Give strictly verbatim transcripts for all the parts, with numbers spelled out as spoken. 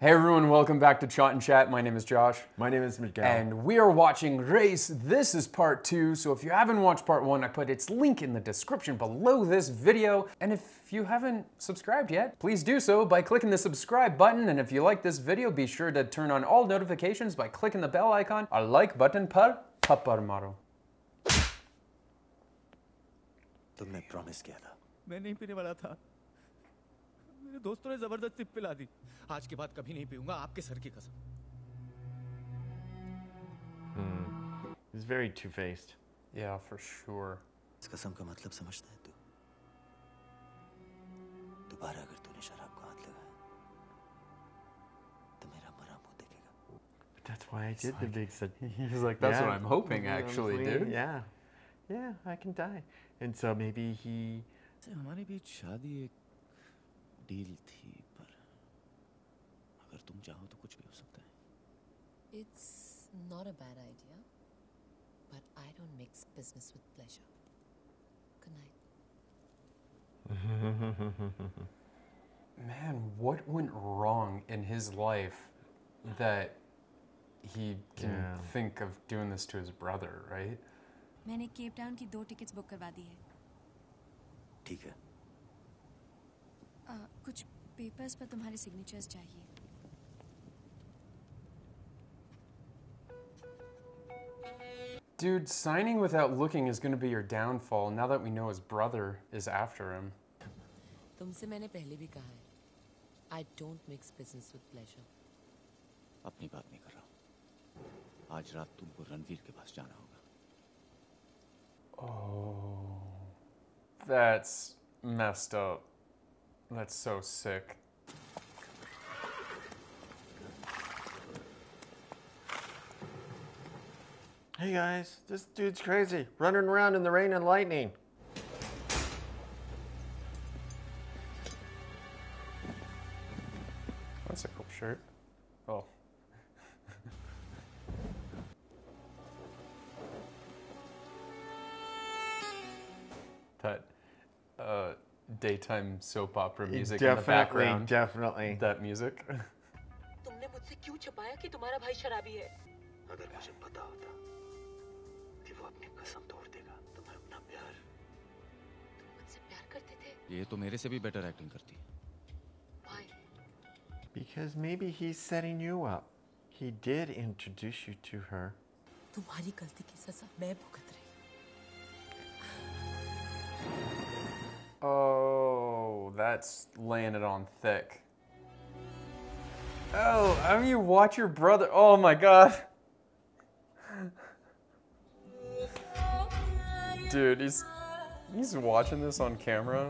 Hey everyone, welcome back to Shot and Chat. My name is Josh. My name is Miguel. And we are watching Race. This is part two, so if you haven't watched part one, I put its link in the description below this video. And if you haven't subscribed yet, please do so by clicking the subscribe button. And if you like this video, be sure to turn on all notifications by clicking the bell icon or like button par papar maro. तुमने promise किया था। मैं नहीं पीने वाला था। मेरे दोस्तों ने जबरदस्ती पिला दी। आज के बाद कभी नहीं पीऊंगा, आपके सर की कसम। Hmm. He's very two-faced. Yeah, for sure. इस कसम का मतलब समझता है तू? दोबारा अगर तूने शराब को हाथ लगाया, तो मेरा मरा मुंह दिखेगा। But that's why I did the big sudden. He's like, that's what I'm hoping, actually, dude. Yeah, yeah, I can die. And so maybe he. हमारे बीच शादी एक डील थी, पर अगर तुम चाहो तो कुछ भी हो सकता है। It's not a bad idea, but I don't mix business with pleasure. Good night. Man, what went wrong in his life that he can yeah. think of doing this to his brother, right? मैंने Cape Town की दो tickets book करवा दी है। ठीक है। कुछ papers पर तुम्हारे सिग्नेचर्स चाहिए। Dude, signing without looking is going to be your downfall. Now that we know his brother is after him. तुमसे मैंने पहले भी कहा है, I don't mix business with pleasure. अपनी बात नहीं कर रहा हूँ। आज रात तुमको रणवीर के पास जाना होगा। Oh, that's messed up. That's so sick. Hey guys, this dude's crazy, running around in the rain and lightning. That's a cool shirt. Oh. That, uh... daytime soap opera music in the background. Definitely, definitely. That music. तुमने मुझसे क्यों छुपाया कि तुम्हारा भाई शराबी है? अगर मुझे पता होता कि वो अपनी कसम तोड़ देगा, तो मैं अपना प्यार, तुम मुझसे प्यार करते थे? ये तो मेरे से भी बेटर एक्टिंग करती है। Why? Because maybe he's setting you up. He did introduce you to her. तुम्हारी गलती की सजा मैं भुगत रही। Oh, that's laying it on thick. Oh, how do you watch your brother? Oh my god. Dude, he's he's watching this on camera.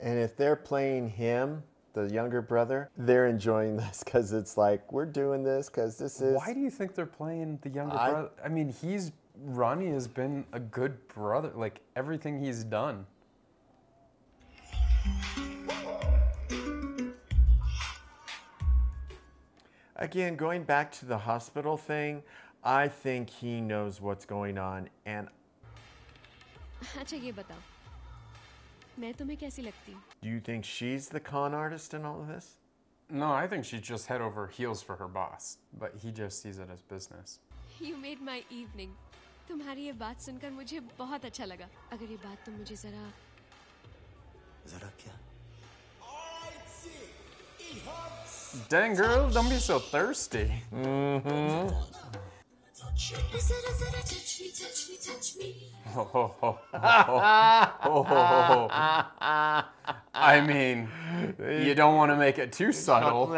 And if they're playing him, the younger brother, they're enjoying this because it's like, we're doing this because this is... Why do you think they're playing the younger I... brother? I mean, he's... Ronnie has been a good brother. Like, everything he's done. Again, going back to the hospital thing, I think he knows what's going on, and. अच्छा ये बताओ, मैं तुम्हें कैसी लगती हूँ? Do you think she's the con artist in all of this? No, I think she's just head over heels for her boss, but he just sees it as business. You made my evening. तुम्हारी ये बात सुनकर मुझे बहुत अच्छा लगा. अगर ये बात तुम मुझे जरा जरा क्या? Dang girl, don't be so thirsty. Mm-hmm. Oh, oh, oh, oh, oh, oh, oh. I mean, you don't want to make it too subtle.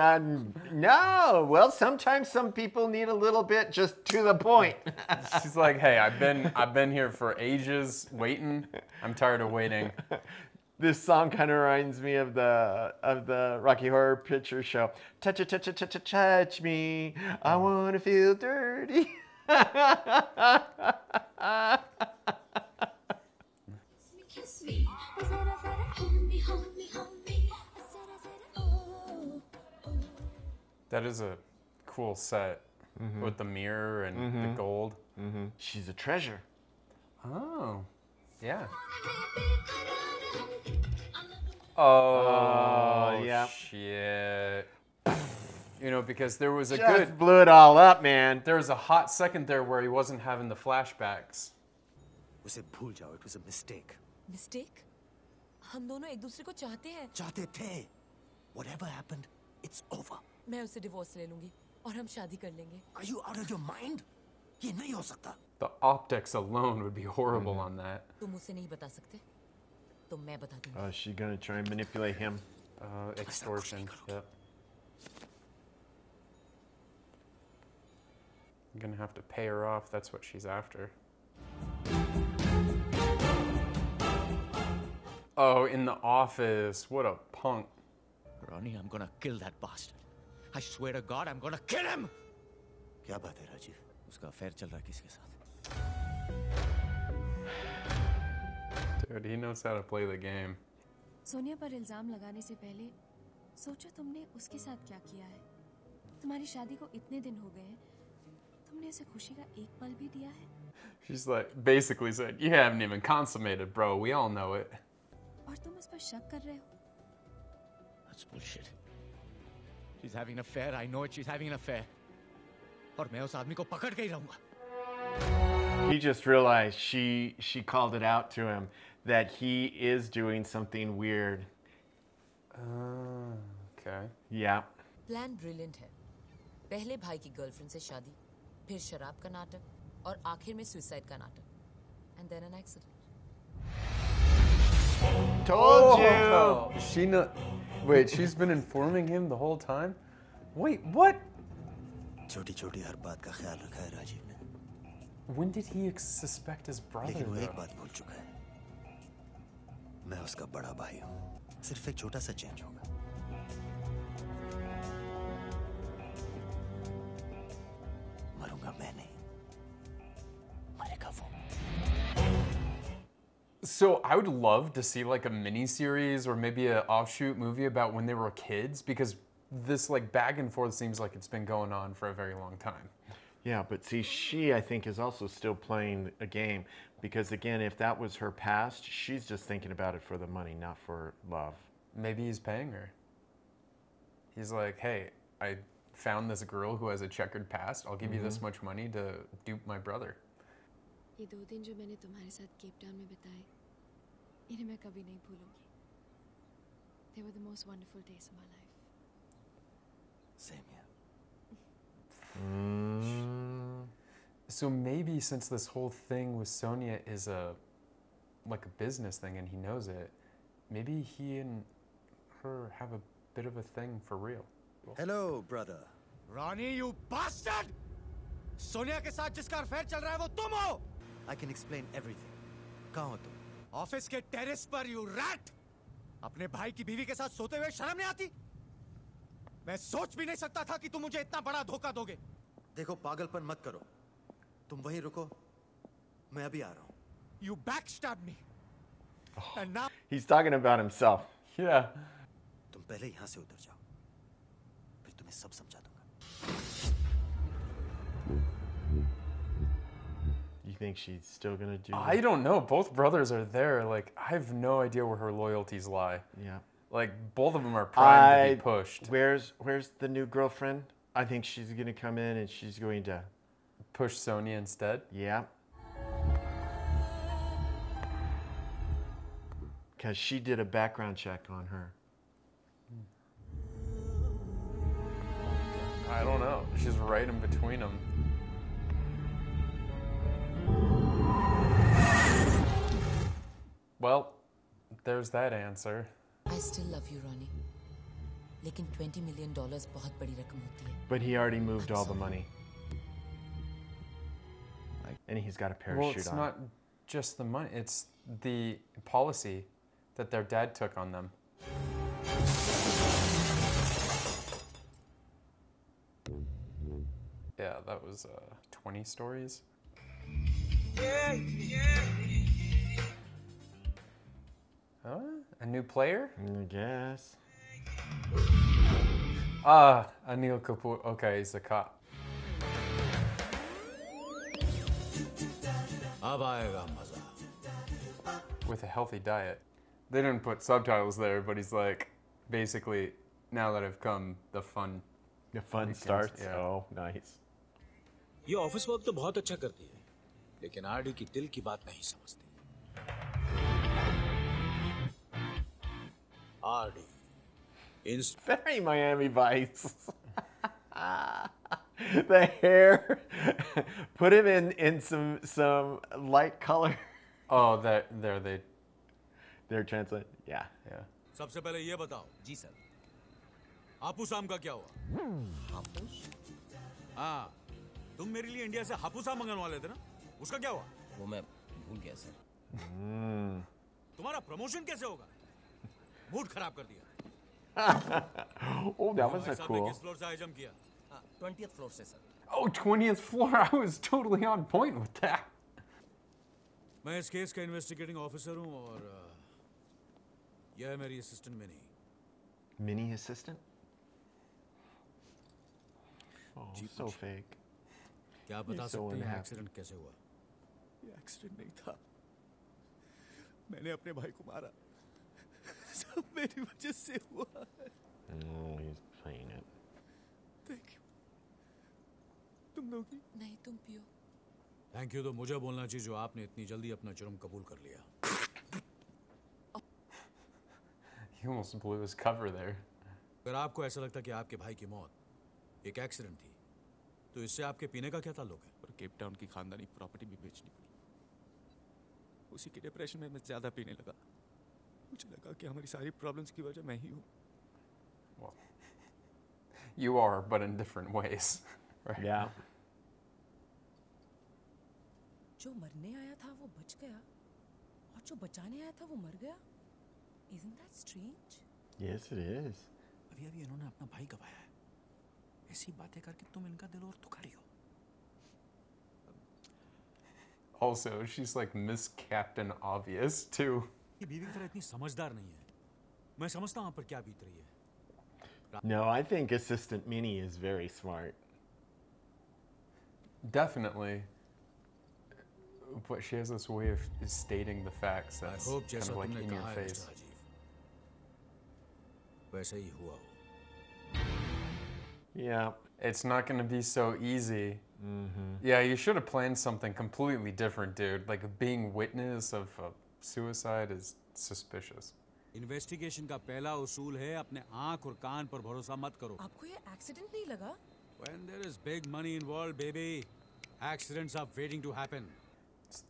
No, well, sometimes some people need a little bit just to the point. She's like, hey, I've been, I've been here for ages waiting. I'm tired of waiting. This song kind of reminds me of the of the Rocky Horror Picture Show. Touch it, touch it, touch it, touch me. I want to feel dirty. Kiss me, that is a cool set mm-hmm. with the mirror and mm-hmm. the gold. Mm-hmm. She's a treasure. Oh, yeah. Oh, oh yeah. Shit. You know, because there was a Just good... blew it all up, man. There was a hot second there where he wasn't having the flashbacks. It was a mistake. Mistake? Whatever happened, it's over. Are you out of your mind? The optics alone would be horrible mm. on that. Oh, is she gonna try and manipulate him? Uh, extortion. Yep. I'm gonna have to pay her off. That's what she's after. Oh, in the office. What a punk. Ronnie, I'm gonna kill that bastard. I swear to God, I'm gonna kill him! Kya baat hai, Rajiv? Uska affair chal raha hai kiske saath. Dude, he knows how to play the game. Sonia par ilzam lagane se pehle, socho tumne uske saath kya kiya hai? Tumhari shaadi ko itne din ho gaye hain. Tumne use khushi ka ek pal bhi diya hai? She's like, basically said, you haven't even consummated, bro. We all know it. That's bullshit. She's having an affair. I know it. She's having an affair. He just realized she she called it out to him that he is doing something weird. Uh, okay. Yeah. Plan brilliant. Pehle bhai ki girlfriend se shaadi, phir sharab ka natak, aur aakhir mein suicide ka natak, and then an accident. Told you. Oh, she no. Wait, she's been informing him the whole time. Wait, what? When did he suspect his brother? So I would love to see like a mini series or maybe an offshoot movie about when they were kids, because this like back and forth seems like it's been going on for a very long time. Yeah, but see, she I think is also still playing a game, because again, if that was her past, she's just thinking about it for the money, not for love. Maybe he's paying her. He's like, hey, I found this girl who has a checkered past. I'll give mm-hmm. you this much money to dupe my brother. They were the most wonderful days of my life. Same here. Mm. So maybe since this whole thing with Sonia is a like a business thing and he knows it, maybe he and her have a bit of a thing for real. Hello, brother. Ronnie, you bastard! Sonia ke saath jiska affair chal raha hai wo tum ho! I can explain everything. Kahan ho tum? Office ke terrace par, you rat! Apne bhai ki biwi ke saath sote hue sharam nahi aati? Main soch bhi nahi sakta tha ki tum mujhe itna bada dhoka doge. Dekho, pagalpan mat karo. Tum wahi ruko. Main abhi aa raha hu. You backstabbed me. Oh. And now he's talking about himself. Yeah. Tum pehle yahan se utar jao. Phir tumhe sab samjha dunga. You think she's still gonna do that? I don't know. Both brothers are there. Like, I have no idea where her loyalties lie. Yeah. Like, both of them are primed I, to be pushed. Where's Where's the new girlfriend? I think she's gonna come in and she's going to push Sonia instead. Yeah. Because she did a background check on her. I don't know. She's right in between them. Well, there's that answer. I still love you, Ronnie. Lekin twenty million dollars bahut badi rakam hoti hai. But he already moved all the money. And he's got a parachute on. Well, it's not just the money. It's the policy that their dad took on them. Yeah, that was uh, twenty stories. Yeah, yeah. Huh? A new player? I guess. Ah, Anil Kapoor. Okay, he's a cop. With a healthy diet. They didn't put subtitles there, but he's like, basically, now that I've come, the fun The fun weekends, starts. Yeah. Oh, nice. ये office work तो बहुत अच्छा करती है, लेकिन RD की दिल की बात नहीं समझती। RD, it's very Miami Vice. The hair, put him in in some some light color. Oh, that there they, they're translating. Yeah, yeah. सबसे पहले ये बताओ, जी सर, हापुसाम का क्या हुआ? हापुस? हाँ, तुम मेरे लिए इंडिया से हापुसाम मंगने वाले थे ना? उसका क्या हुआ? वो मैं भूल गया सर। तुम्हारा प्रमोशन कैसे होगा? मूड खराब कर दिया। Oh, that was so cool. twentieth floor, sir. Oh, twentieth floor. I was totally on point with that. मैं इस केस का investigating officer हूँ और यह है मेरी assistant Minnie. Minnie assistant? Oh, so fake. क्या बता सकते हैं accident कैसे हुआ? ये accident नहीं था. मैंने अपने भाई को मारा. सब मेरी वजह से हुआ है. Oh, he's playing it. Thank you. तुम लोगी? नहीं तुम पियो. Thank you तो मुझे बोलना चाहिए जो आपने इतनी जल्दी अपना जुर्म कबूल कर लिया. He almost blew his cover there. अगर आपको ऐसा लगता कि आपके भाई की मौत एक एक्सीडेंट थी, तो इससे आपके पीने का क्या ताल्लुक है? और केप टाउन की खानदानी प्रॉपर्टी भी बेचनी पड़ी. उसी के डिप्रेशन में मैं ज़्यादा पीने लगा. मुझे लगा कि हमारी सारी प्रॉब्लम्स की वजह मैं ही हूँ. Well, you are, but in different ways. Right? Yeah. जो मरने आया था वो बच गया, और जो बचाने आया था वो मर गया. Isn't that strange? Yes, it is. अभी अभी इन्होंने अपना भाई गवाया है. ऐसी बातें करके तुम इनका दिल और दुखारी हो. Also, she's like Miss Captain Obvious too. ये बीवी की तरह इतनी समझदार नहीं है. मैं समझता हूँ आप पर क्या बीत रही है. No, I think Assistant Minnie is very smart. Definitely. But she has this way of stating the facts that's kind of like in your face. Yeah, it's not going to be so easy. Mm-hmm. Yeah, you should have planned something completely different, dude. Like being witness of a suicide is suspicious. Investigation का पहला उसूल है अपने आंख और कान पर भरोसा मत करो. आपको ये एक्सीडेंट नहीं लगा? When there is big money involved, baby, accidents are waiting to happen.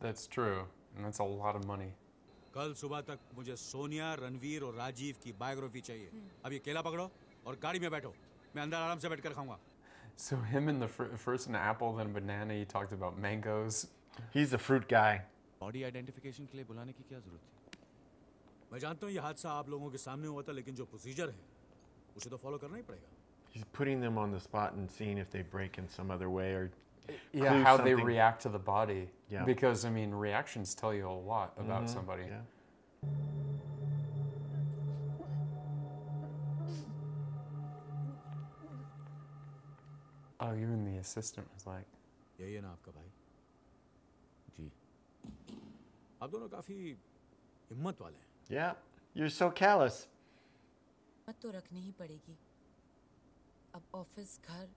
That's true, and that's a lot of money. कल सुबह तक मुझे सोनिया, रणवीर और राजीव की biography चाहिए. अब ये केला पकड़ो और गाड़ी में बैठो. मैं अंदर आराम से बैठकर खाऊंगा. So him in the first an apple, then banana. He talked about mangoes. He's a fruit guy. Body identification के लिए बुलाने की क्या जरूरत है? मैं जानता हूँ ये हादसा आप लोगों के सामने हुआ था, लेकिन जो प्रोसीजर है, उसे तो फॉलो करना ही पड़ेगा. He's putting them on the spot and seeing if they break in some other way or yeah, how something. They react to the body. Yeah. Because I mean, reactions tell you a lot about mm-hmm. somebody. Yeah. Oh, even the assistant was like, "यही है ना आपका भाई?" जी. आप दोनों काफी हिम्मत वाले हैं. Yeah, you're so callous. मत तो रखनी ही पड़ेगी. अब ऑफिस, घर,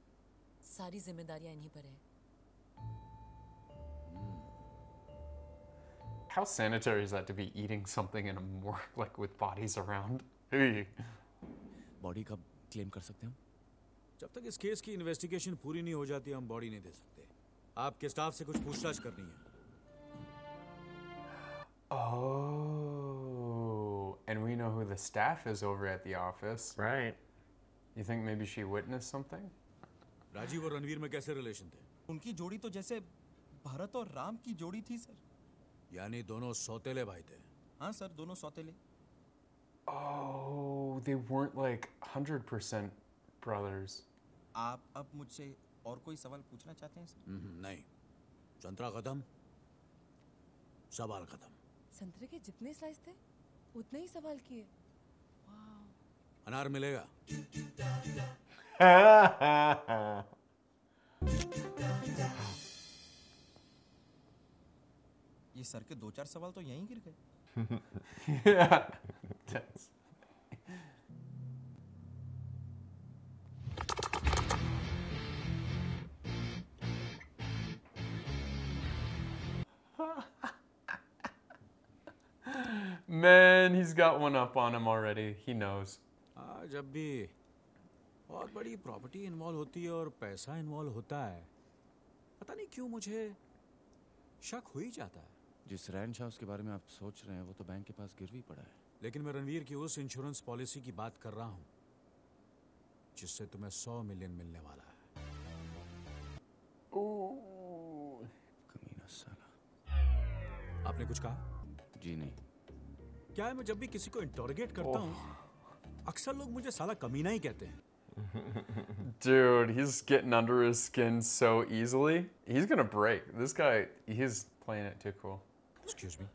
सारी जिम्मेदारियां इन्हीं पर हैं. How sanitary is that to be eating something in a morgue, like with bodies around? Body का claim कर सकते हम? जब तक इस केस की investigation पूरी नहीं हो जाती, हम body नहीं दे सकते. आपके staff से कुछ पूछताछ करनी है. Oh. And we know who the staff is over at the office. Right. You think maybe she witnessed something? Rajiv और रणवीर में कैसे relation थे? उनकी जोड़ी तो जैसे भारत और राम की जोड़ी थी सर. यानी दोनों सौतेले भाई थे. हाँ सर, दोनों सौतेले. Oh, they weren't like one hundred percent brothers. आप अब मुझसे और कोई सवाल पूछना चाहते हैं सर? नहीं. संतरा खत्म. सवाल खत्म. संतरे के जितने स्लाइस थे? उतने ही सवाल किए. अनार मिलेगा. ये सर के दो चार सवाल तो यहीं गिर गए. Man, he's got one up on him already. He knows. Ah, जब भी बहुत बड़ी प्रॉपर्टी इन्वॉल्व होती है और पैसा इन्वॉल्व होता है, पता नहीं क्यों मुझे शक हो ही जाता है। जिस रैंच हाउस के बारे में आप सोच रहे हैं, वो तो बैंक के पास गिरवी पड़ा है। लेकिन मैं रणवीर की उस इंश्योरेंस पॉलिसी की बात कर रहा हूँ, जिससे तुम्हें सौ मिलियन मिलने वाला है। ओह, कमीना साला। आपने कुछ कहा? जी नहीं। क्या है, मैं जब भी किसी को इंटरोगेट करता हूँ, अक्सर लोग मुझे साला कमीना ही कहते हैं। Dude, he's getting under his skin so easily. He's gonna break. This guy, he's playing it too cool. Excuse me.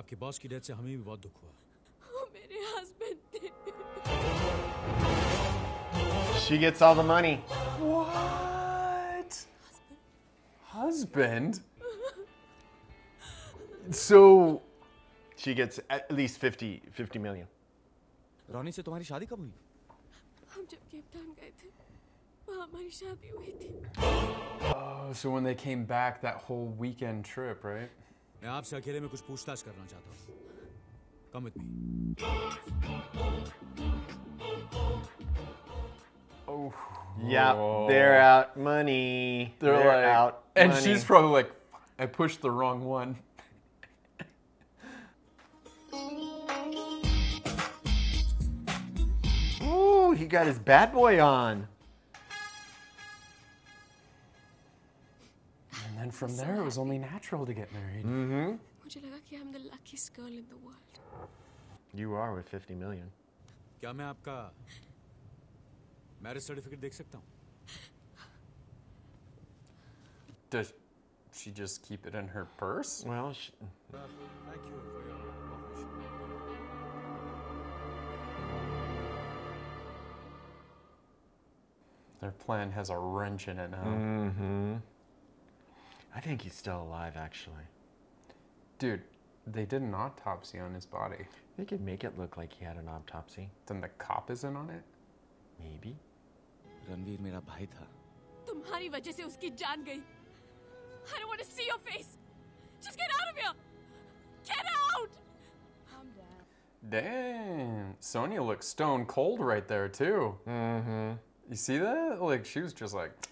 आपके बॉस की डेथ से हमें भी बहुत दुख हुआ। वो मेरे हस्बैंड थे। She gets all the money. What? Husband? So, she gets at least fifty, fifty million. रोनी से तुम्हारी शादी कब हुई? हम जब केप टाउन गए थे, वहाँ हमारी शादी हुई थी। Oh, so when they came back, that whole weekend trip, right? मैं आपसे अकेले में कुछ पूछताछ करना चाहता हूँ। Come with me. Oh, yeah, whoa. They're out money. They're, they're like, out, and money. She's probably like, I pushed the wrong one. He got his bad boy on. And then from so there, happy. It was only natural to get married. Mm-hmm. मुझे लगा कि I'm the luckiest girl in the world. You are with fifty million. क्या मैं आपका marriage certificate देख सकता हूँ? Does she just keep it in her purse? Well, she... Thank you for your cooperation. Their plan has a wrench in it now. Mm-hmm. I think he's still alive, actually. Dude, they did an autopsy on his body. They could make it look like he had an autopsy. Then the cop isn't on it? Maybe. Ranveer mera bhai tha. Tumhari wajah se uski jaan gayi. I don't want to see your face. Just get out of here. Get out! I'm down. Damn. Sonia looks stone cold right there, too. Mm-hmm. You see that? Like she was just like.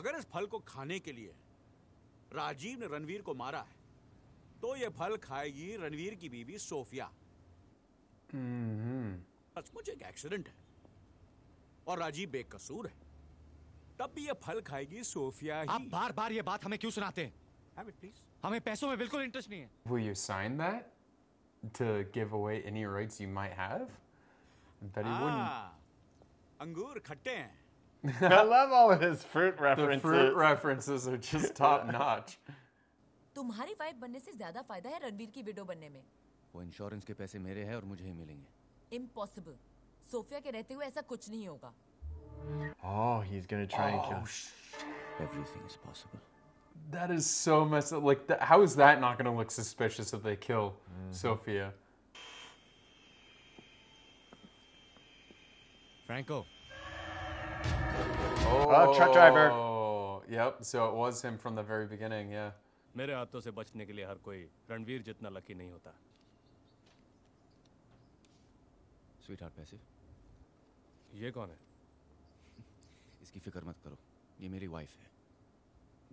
अगर इस फल को खाने के लिए राजीव ने रणवीर को मारा है, तो ये फल खाएगी रणवीर की बीवी सोफिया। हम्म। सचमुच एक एक्सीडेंट है, और राजीव बेकसूर है, तब भी ये फल खाएगी सोफिया ही। आप बार-बार ये बात हमें क्यों सुनाते हैं? Have it please. हमें पैसों में बिल्कुल इंटरेस्ट नहीं है। Will you sign that to give away any rights you might have? But he wouldn't. Angur khatte hain. I love all of his fruit references. The fruit references are just top notch. तुम्हारी wife बनने से ज़्यादा फायदा है रणवीर की window बनने में. वो इंश्योरेंस के पैसे मेरे हैं और मुझे ही मिलेंगे. Impossible. सोफिया के रहते हुए ऐसा कुछ नहीं होगा. Oh, he's gonna try and kill. Everything is possible. That is so messed up. Like, how is that not gonna look suspicious if they kill Sophia? Franco. Oh, oh, truck driver. Yep, so it was him from the very beginning, yeah. मेरे हाथों से बचने के लिए हर कोई रणवीर जितना lucky नहीं होता. Sweetheart पैसे. ये कौन है? इसकी फिक्र मत करो. ये मेरी वाइफ है.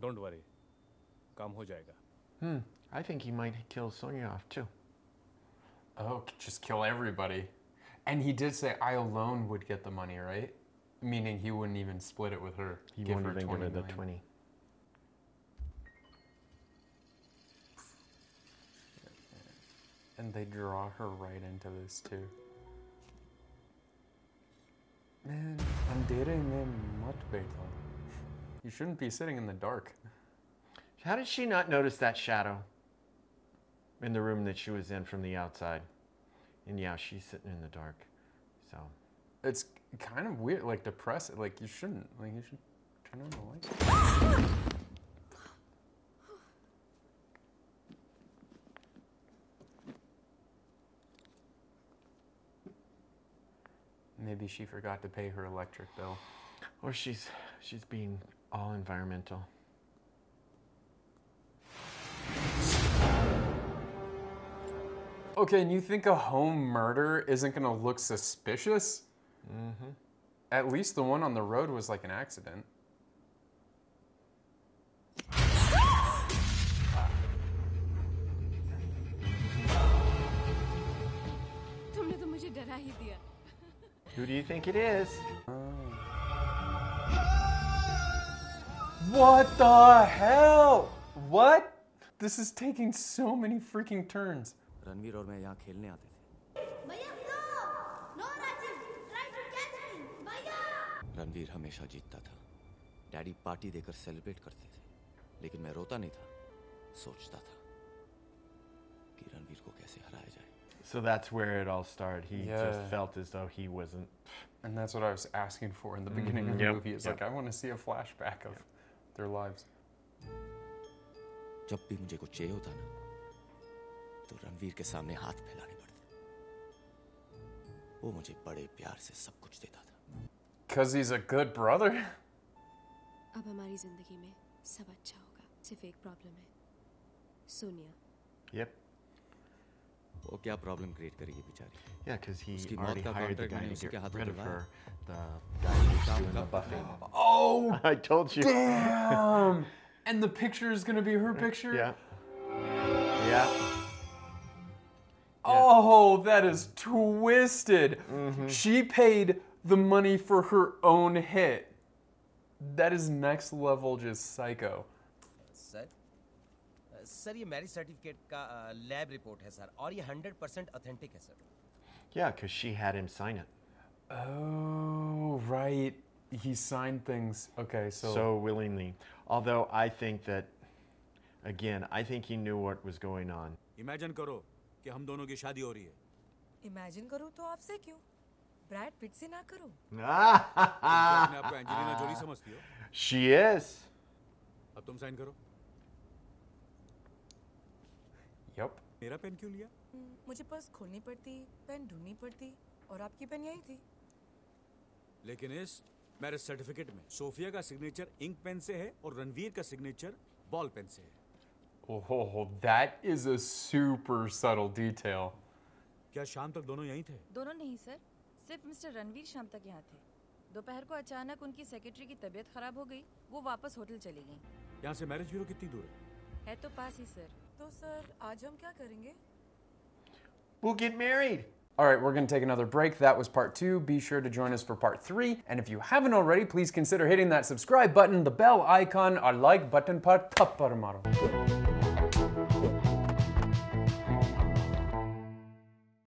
Don't worry. काम हो जाएगा. Hmm. I think he might kill Sonia off too. Oh, just kill everybody. And he did say, I alone would get the money, right? Meaning he wouldn't even split it with her. He wouldn't even give her the twenty. And they draw her right into this too. Man, I'm dating them much better. You shouldn't be sitting in the dark. How did she not notice that shadow in the room that she was in from the outside? And yeah, she's sitting in the dark, so. It's kind of weird, like depressing. Like you shouldn't, like you should turn on the light. Maybe she forgot to pay her electric bill. Or she's, she's being all environmental. Okay, and you think a home murder isn't gonna look suspicious? Mm-hmm. At least the one on the road was like an accident. Who do you think it is? Oh. What the hell? What? This is taking so many freaking turns. Ranveer and I used to play here. Bhaiya, no! No, Rajiv! Try to catch me! Bhaiya! Ranveer always won. Daddy would party and celebrate. But I didn't cry. I thought that how to defeat Ranveer. So that's where it all started. He yeah. just felt as though he wasn't. And that's what I was asking for in the beginning mm-hmm. of the yep. movie. It's yep. like, I want to see a flashback of yep. their lives. Because he's a good brother. Yep. What problem create karegi bichari? Yeah, because he already hired the guy to get rid of her. The guy who's doing the buffet. Oh, I told you. Damn! And the picture is gonna be her picture. Yeah. Yeah. Oh, that is twisted. Mm-hmm. She paid the money for her own hit. That is next level, just psycho. Sir, ये marriage certificate का lab report है sir और ये one hundred percent authentic है sir. Yeah, because she had him sign it. Oh, right. He signed things. Okay, so so willingly. Although I think that, again, I think he knew what was going on. Imagine करो कि हम दोनों की शादी हो रही है. Imagine करो तो आपसे क्यों? Brad Pitt से ना करो. आपको एंजेलिना जोली समझती हो? She is. अब तुम sign करो. Yep. मेरा पेन क्यों लिया? मुझे पर्स खोलनी पड़ती, पेन ढूंढनी पड़ती, और आपकी पेन यही थी। लेकिन इस मैरिज सर्टिफिकेट में सोफिया का सिग्नेचर इंक पेन से है और रणवीर का सिग्नेचर बॉल पेन से है। Oh, that is a super subtle detail. क्या शाम तक दोनों यहीं थे? दोनों नहीं सर, सिर्फ मिस्टर रणवीर शाम तक यहाँ थे। दोपहर को अचानक उनकी सेक्रेटरी की तबीयत खराब हो गई, वो वापस होटल चली गईं। यहाँ से मैरिज ब्यूरो कितनी दूर है? है तो पास ही sir. So, sir, today what will we do? We'll get married. All right, we're going to take another break. That was part two. Be sure to join us for part three. And if you haven't already, please consider hitting that subscribe button, the bell icon, or like button. Par thapar maro.